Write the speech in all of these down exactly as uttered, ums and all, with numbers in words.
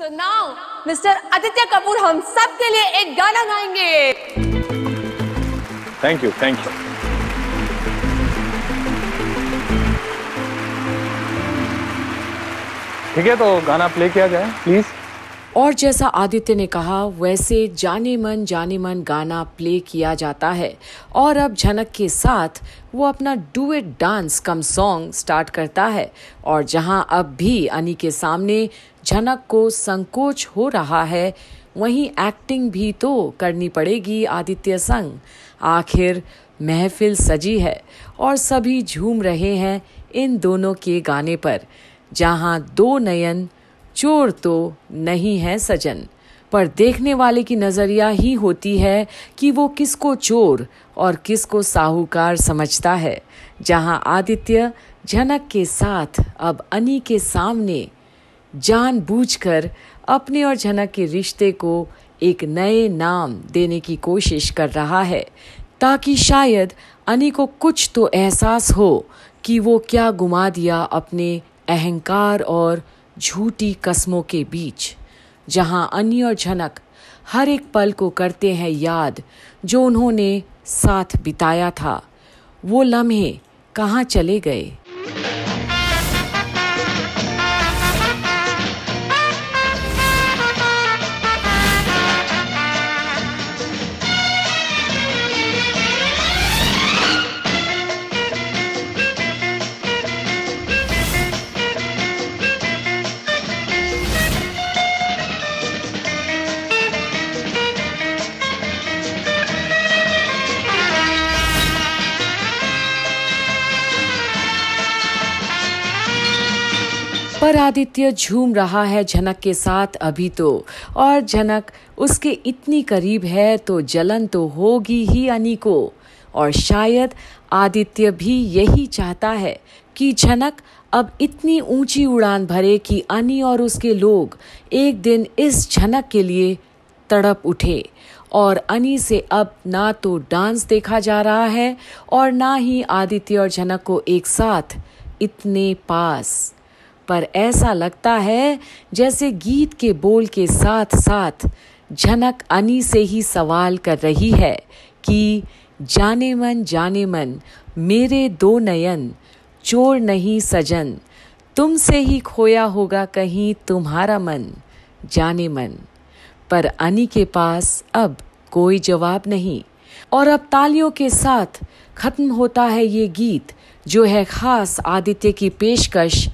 So now, mister Aditya Kapoor हम सब के लिए एक गाना गाएंगे। Thank you, thank you. ठीक है, तो गाना प्ले किया जाए प्लीज। और जैसा आदित्य ने कहा वैसे जाने मन जाने मन गाना प्ले किया जाता है और अब झनक के साथ वो अपना duet dance cum song start करता है। और जहां अब भी अनी के सामने झनक को संकोच हो रहा है, वहीं एक्टिंग भी तो करनी पड़ेगी आदित्य संग। आखिर महफिल सजी है और सभी झूम रहे हैं इन दोनों के गाने पर, जहां दो नयन चोर तो नहीं है सजन, पर देखने वाले की नजरिया ही होती है कि वो किसको चोर और किसको साहूकार समझता है। जहां आदित्य झनक के साथ अब अनी के सामने जानबूझकर अपने और झनक के रिश्ते को एक नए नाम देने की कोशिश कर रहा है, ताकि शायद अनी को कुछ तो एहसास हो कि वो क्या गुमा दिया अपने अहंकार और झूठी कस्मों के बीच। जहां अनी और झनक हर एक पल को करते हैं याद जो उन्होंने साथ बिताया था, वो लम्हे कहाँ चले गए। पर आदित्य झूम रहा है झनक के साथ अभी तो, और झनक उसके इतनी करीब है तो जलन तो होगी ही अनी को। और शायद आदित्य भी यही चाहता है कि झनक अब इतनी ऊंची उड़ान भरे कि अनी और उसके लोग एक दिन इस झनक के लिए तड़प उठे। और अनी से अब ना तो डांस देखा जा रहा है और ना ही आदित्य और झनक को एक साथ इतने पास, पर ऐसा लगता है जैसे गीत के बोल के साथ साथ झनक अनी से ही सवाल कर रही है कि जाने मन जाने मन मेरे दो नयन चोर नहीं सजन, तुमसे ही खोया होगा कहीं तुम्हारा मन जाने मन। पर अनी के पास अब कोई जवाब नहीं। और अब तालियों के साथ खत्म होता है ये गीत जो है खास आदित्य की पेशकश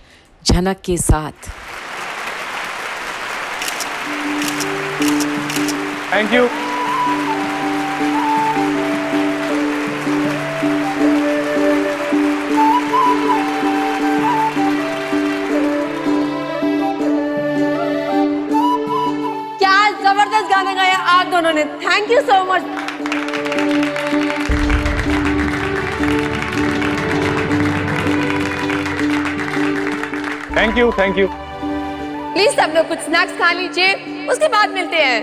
झनक के साथ। Thank you. क्या जबरदस्त गाना गाया आप दोनों ने, thank you so much. Thank you, thank you. Please सब लोग कुछ स्नैक्स खा लीजिए, उसके बाद मिलते हैं।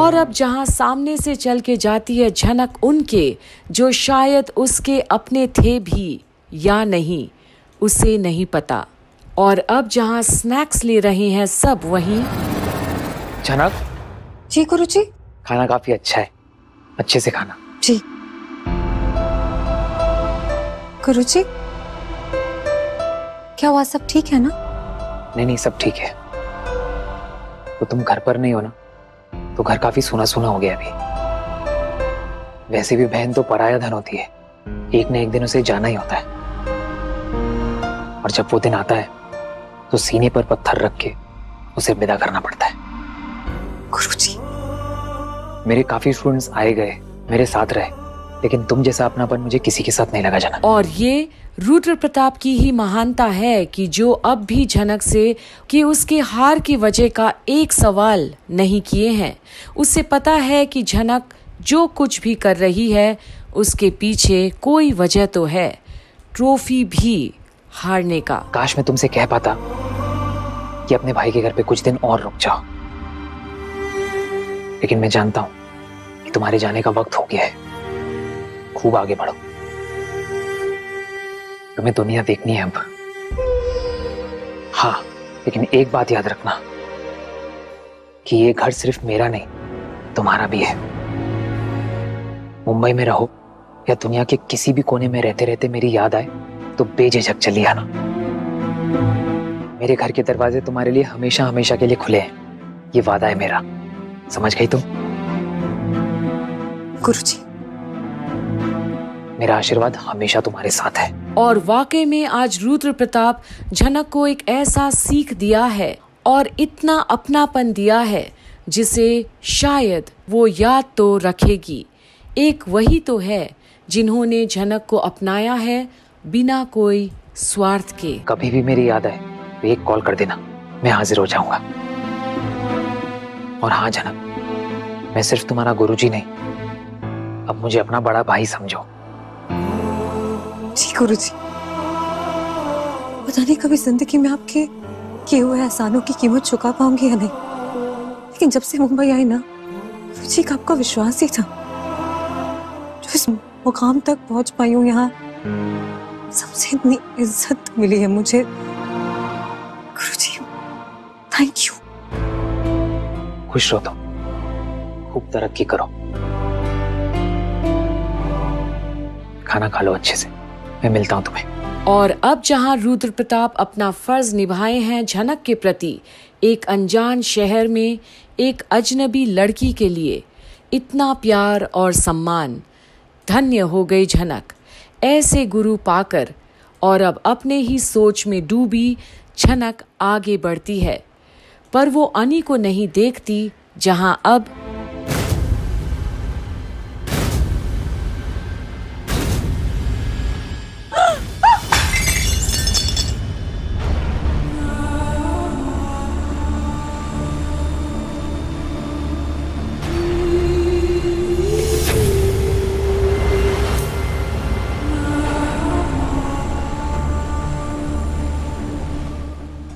और अब जहां सामने से चल के जाती है झनक उनके, जो शायद उसके अपने थे भी या नहीं उसे नहीं पता। और अब जहां स्नैक्स ले रहे हैं सब वहीं। झनक जी, गुरु जी खाना काफी अच्छा है, अच्छे से खाना जी। गुरुजी क्या हुआ, सब ठीक है ना? नहीं नहीं सब ठीक है, तो तुम घर पर नहीं हो ना, तो घर काफी सुना सुना हो गया अभी। वैसे भी बहन तो पराया धन होती है, एक न एक दिन उसे जाना ही होता है। और जब वो दिन आता है तो सीने पर पत्थर रख के उसे विदा करना पड़ता है। गुरुजी मेरे काफी स्टूडेंट्स आए गए, मेरे साथ रहे, लेकिन तुम जैसा अपनापन मुझे किसी के साथ नहीं लगा जाना। और ये रुद्र प्रताप की ही महानता है कि जो अब भी झनक से कि उसके हार की वजह का एक सवाल नहीं किए हैं। उसे पता है कि झनक जो कुछ भी कर रही है उसके पीछे कोई वजह तो है, ट्रॉफी भी हारने का। काश मैं तुमसे कह पाता कि अपने भाई के घर पे कुछ दिन और रुक जाओ, लेकिन मैं जानता हूँ कि तुम्हारे जाने का वक्त हो गया है, खूब आगे बढ़ो। तुम्हें दुनिया देखनी है अब। हाँ, लेकिन एक बात याद रखना कि ये घर सिर्फ मेरा नहीं, तुम्हारा भी है। मुंबई में रहो या दुनिया के किसी भी कोने में रहते रहते मेरी याद आए तो बेझिझक चली आना। मेरे घर के दरवाजे तुम्हारे लिए हमेशा हमेशा के लिए खुले हैं, ये वादा है मेरा। समझ गई तुम? गुरुजी, मेरा आशीर्वाद हमेशा तुम्हारे साथ है। और वाकई में आज रुद्र प्रताप झनक को एक ऐसा सीख दिया है और इतना अपनापन दिया है जिसे शायद वो याद तो रखेगी। एक वही तो है जिन्होंने झनक को अपनाया है बिना कोई स्वार्थ के। कभी भी मेरी याद आए तो एक कॉल कर देना, मैं हाजिर हो जाऊंगा। और हाँ झनक, मैं सिर्फ तुम्हारा गुरुजी नहीं, अब मुझे अपना बड़ा भाई समझो। जी गुरुजी, पता नहीं कभी जिंदगी में आपके किए हुए एहसानों की कीमत चुका पाऊंगी या नहीं, लेकिन जब से मुंबई आई ना, मुझे आपका विश्वास ही था जो इस मुकाम तक पहुंच पाई हूँ। यहाँ सबसे इतनी इज्जत मिली है मुझे। गुरुजी, थैंक यू। खुश रहो तुम, खूब तरक्की करो। खाना खा लो अच्छे से, मैं मिलता हूँ तुम्हें। और अब जहाँ रुद्र प्रताप अपना फर्ज निभाए हैं झनक के प्रति, एक अनजान शहर में एक अजनबी लड़की के लिए इतना प्यार और सम्मान, धन्य हो गई झनक ऐसे गुरु पाकर। और अब अपने ही सोच में डूबी झनक आगे बढ़ती है, पर वो अनी को नहीं देखती जहां अब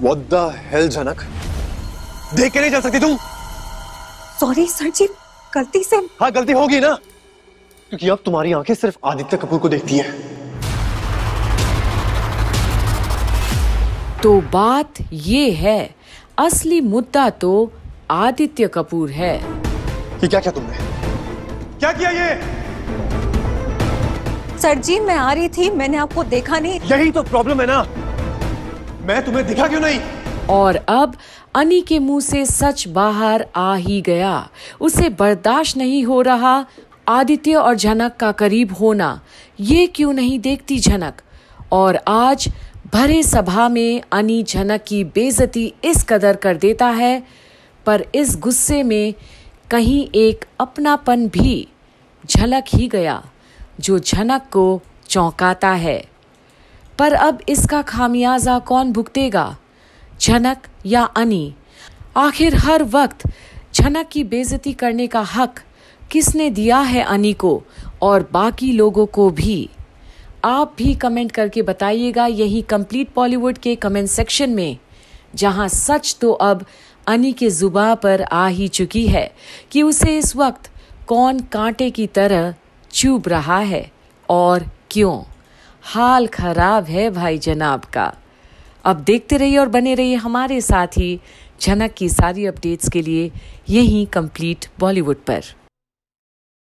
What the hell, झनक? देख के नहीं चल सकती तुम? सॉरी सर जी, गलती से। हाँ, गलती होगी ना, क्योंकि अब तुम्हारी आंखें सिर्फ आदित्य कपूर को देखती हैं। तो बात ये है, असली मुद्दा तो आदित्य कपूर है। ये क्या क्या तुमने? क्या किया ये? सर जी, मैं आ रही थी, मैंने आपको देखा नहीं। यही तो प्रॉब्लम है ना, मैं तुम्हें दिखा क्यों नहीं? और अब अनी के मुंह से सच बाहर आ ही गया। उसे बर्दाश्त नहीं हो रहा आदित्य और झनक का करीब होना। ये क्यों नहीं देखती झनक? और आज भरे सभा में अनी झनक की बेइज्जती इस कदर कर देता है, पर इस गुस्से में कहीं एक अपनापन भी झलक ही गया जो झनक को चौंकाता है। पर अब इसका खामियाजा कौन भुगतेगा, झनक या अनी? आखिर हर वक्त झनक की बेइज्जती करने का हक किसने दिया है अनी को और बाकी लोगों को भी? आप भी कमेंट करके बताइएगा यही कंप्लीट बॉलीवुड के कमेंट सेक्शन में, जहां सच तो अब अनी के जुबान पर आ ही चुकी है कि उसे इस वक्त कौन कांटे की तरह चुभ रहा है और क्यों। हाल खराब है भाई जनाब का। अब देखते रहिए और बने रहिए हमारे साथ ही झनक की सारी अपडेट्स के लिए यहीं कंप्लीट बॉलीवुड पर।